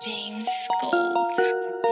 James Gold.